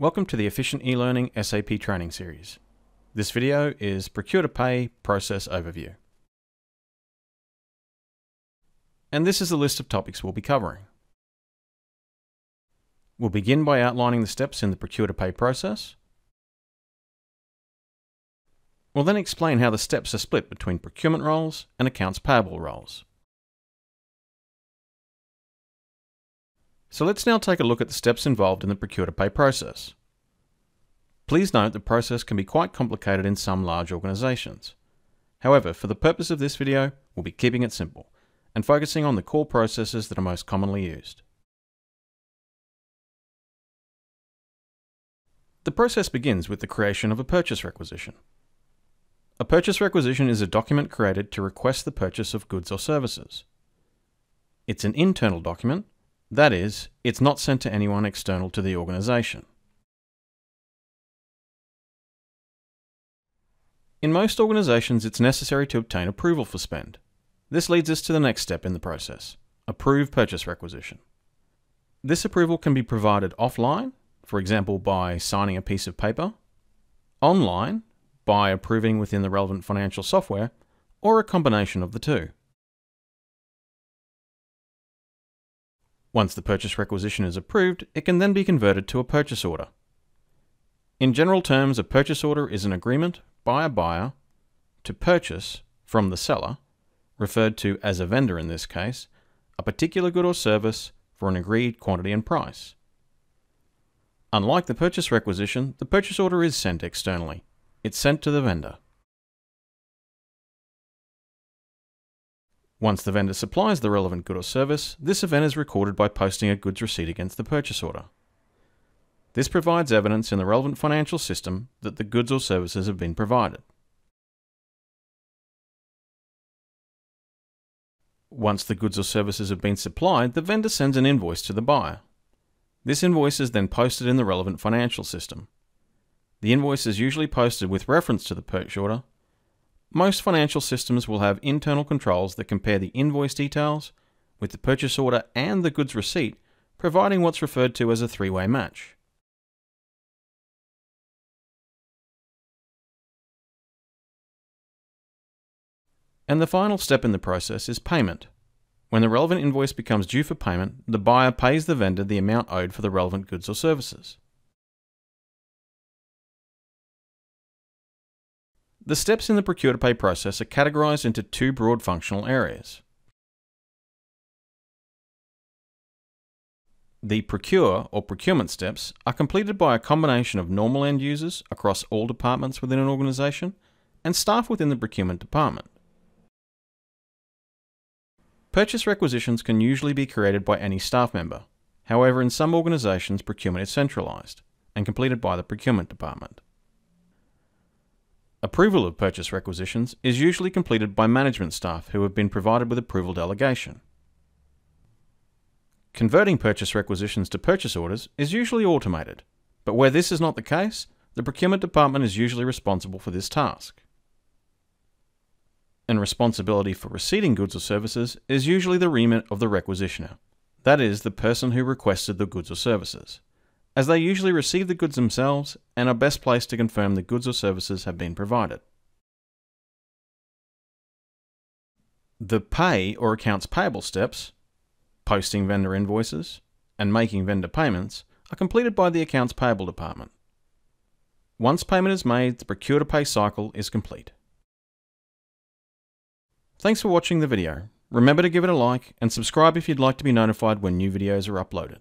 Welcome to the Efficient eLearning SAP Training Series. This video is Procure-to-Pay Process Overview. And this is the list of topics we'll be covering. We'll begin by outlining the steps in the Procure-to-Pay process. We'll then explain how the steps are split between procurement roles and accounts payable roles. So let's now take a look at the steps involved in the Procure-to-Pay process. Please note the process can be quite complicated in some large organizations. However, for the purpose of this video, we'll be keeping it simple and focusing on the core processes that are most commonly used. The process begins with the creation of a purchase requisition. A purchase requisition is a document created to request the purchase of goods or services. It's an internal document. That is, it's not sent to anyone external to the organization. In most organizations, it's necessary to obtain approval for spend. This leads us to the next step in the process, approve purchase requisition. This approval can be provided offline, for example, by signing a piece of paper, online, by approving within the relevant financial software, or a combination of the two. Once the purchase requisition is approved, it can then be converted to a purchase order. In general terms, a purchase order is an agreement by a buyer to purchase from the seller, referred to as a vendor in this case, a particular good or service for an agreed quantity and price. Unlike the purchase requisition, the purchase order is sent externally. It's sent to the vendor. Once the vendor supplies the relevant good or service, this event is recorded by posting a goods receipt against the purchase order. This provides evidence in the relevant financial system that the goods or services have been provided. Once the goods or services have been supplied, the vendor sends an invoice to the buyer. This invoice is then posted in the relevant financial system. The invoice is usually posted with reference to the purchase order. Most financial systems will have internal controls that compare the invoice details with the purchase order and the goods receipt, providing what's referred to as a three-way match. And the final step in the process is payment. When the relevant invoice becomes due for payment, the buyer pays the vendor the amount owed for the relevant goods or services. The steps in the Procure-to-Pay process are categorized into two broad functional areas. The procure or procurement steps are completed by a combination of normal end users across all departments within an organization and staff within the procurement department. Purchase requisitions can usually be created by any staff member. However, in some organizations, procurement is centralized and completed by the procurement department. Approval of purchase requisitions is usually completed by management staff who have been provided with approval delegation. Converting purchase requisitions to purchase orders is usually automated, but where this is not the case, the procurement department is usually responsible for this task. And responsibility for receiving goods or services is usually the remit of the requisitioner, that is, the person who requested the goods or services, as they usually receive the goods themselves and are best placed to confirm the goods or services have been provided. The pay or accounts payable steps, posting vendor invoices and making vendor payments, are completed by the accounts payable department. Once payment is made, the procure-to-pay cycle is complete. Thanks for watching the video. Remember to give it a like and subscribe if you'd like to be notified when new videos are uploaded.